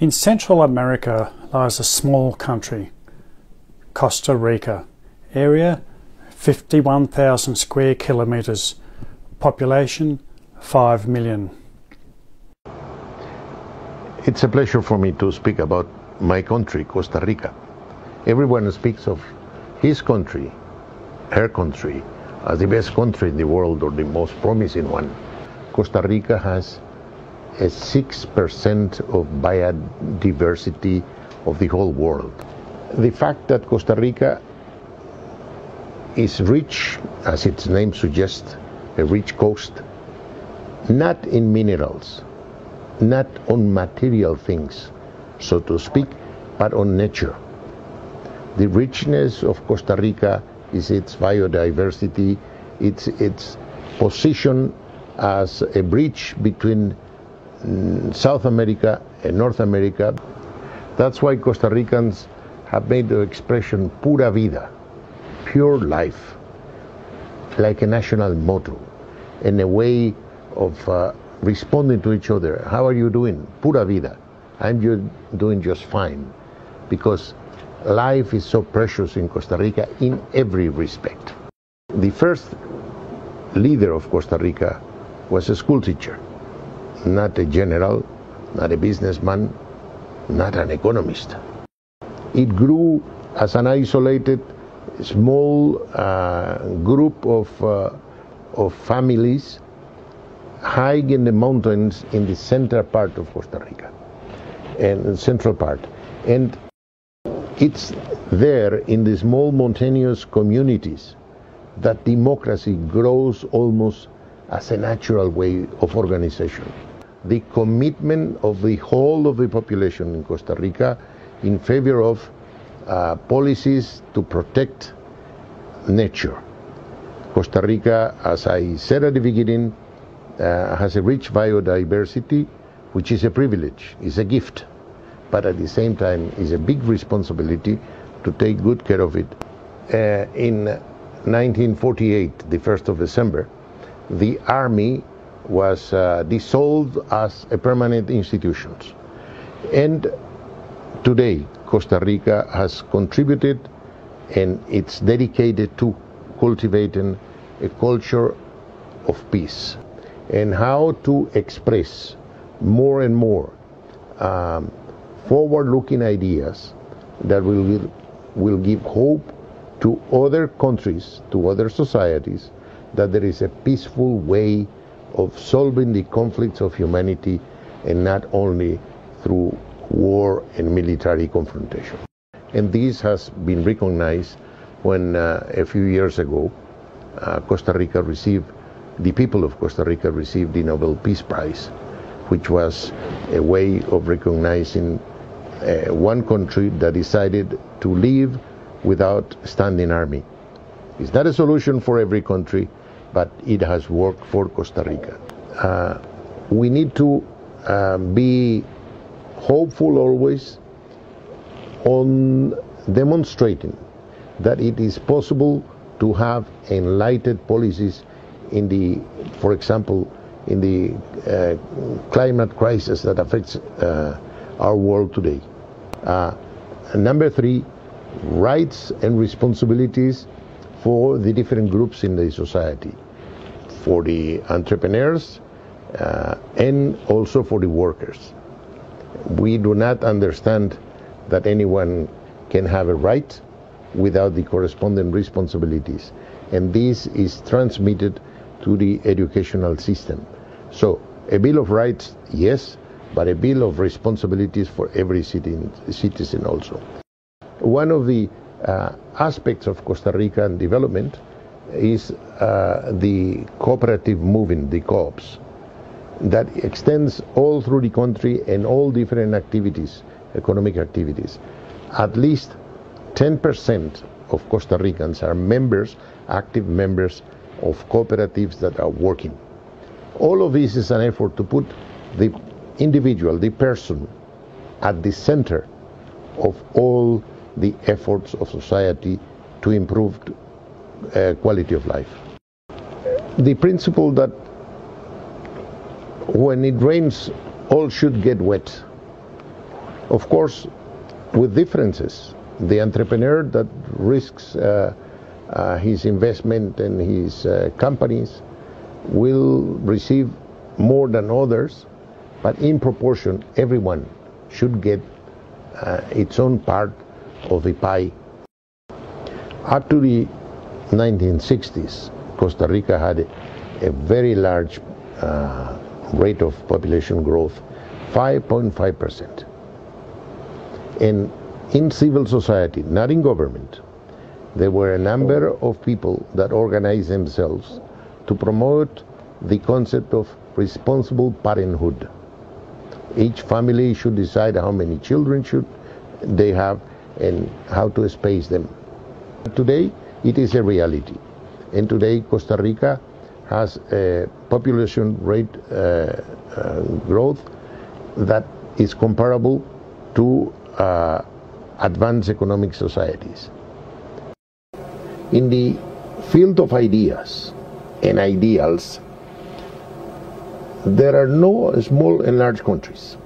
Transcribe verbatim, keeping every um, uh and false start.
In Central America lies a small country, Costa Rica. Area fifty-one thousand square kilometers. Population five million. It's a pleasure for me to speak about my country, Costa Rica. Everyone speaks of his country, her country, as the best country in the world or the most promising one. Costa Rica has a six percent of biodiversity of the whole world. The fact that Costa Rica is rich, as its name suggests, a rich coast, not in minerals, not on material things, so to speak, but on nature. The richness of Costa Rica is its biodiversity, it's its position as a bridge between South America and North America. That's why Costa Ricans have made the expression Pura Vida, pure life, like a national motto, and a way of uh, responding to each other. How are you doing? Pura Vida. I'm doing just fine, because life is so precious in Costa Rica in every respect. The first leader of Costa Rica was a school teacher, not a general, not a businessman, not an economist. It grew as an isolated, small uh, group of, uh, of families high in the mountains in the central part of Costa Rica, and the central part. And it's there in the small mountainous communities that democracy grows almost as a natural way of organization. The commitment of the whole of the population in Costa Rica in favor of uh, policies to protect nature. Costa Rica, as I said at the beginning, uh, has a rich biodiversity, which is a privilege, is a gift, but at the same time is a big responsibility to take good care of it. Uh, in nineteen forty-eight, the first of December, the army was uh, dissolved as a permanent institution. And today, Costa Rica has contributed, and it's dedicated to cultivating a culture of peace and how to express more and more um, forward-looking ideas that will, will give hope to other countries, to other societies, that there is a peaceful way of solving the conflicts of humanity, and not only through war and military confrontation. And this has been recognized when uh, a few years ago uh, Costa Rica received, the people of Costa Rica received the Nobel Peace Prize, which was a way of recognizing uh, one country that decided to live without standing army. It's not a solution for every country, but it has worked for Costa Rica. Uh, we need to uh, be hopeful always on demonstrating that it is possible to have enlightened policies in the, for example, in the uh, climate crisis that affects uh, our world today. Uh, number three, rights and responsibilities for the different groups in the society, for the entrepreneurs uh, and also for the workers. We do not understand that anyone can have a right without the corresponding responsibilities, and this is transmitted to the educational system. So a Bill of Rights, yes, but a Bill of Responsibilities for every citizen also. One of the Uh, aspects of Costa Rican development is uh, the cooperative movement, the co-ops, that extends all through the country and all different activities, economic activities. At least ten percent of Costa Ricans are members, active members of cooperatives that are working. All of this is an effort to put the individual, the person, at the center of all the efforts of society to improve uh, quality of life. The principle that when it rains, all should get wet Of course, with differences. The entrepreneur that risks uh, uh, his investment and his uh, companies will receive more than others, but in proportion, everyone should get uh, its own part of the pie. Up to the nineteen sixties, Costa Rica had a, a very large uh, rate of population growth, five point five percent. And in civil society, not in government, there were a number of people that organized themselves to promote the concept of responsible parenthood. Each family should decide how many children should they have and how to space them. Today, it is a reality. And today, Costa Rica has a population rate uh, uh, growth that is comparable to uh, advanced economic societies. In the field of ideas and ideals, there are no small and large countries.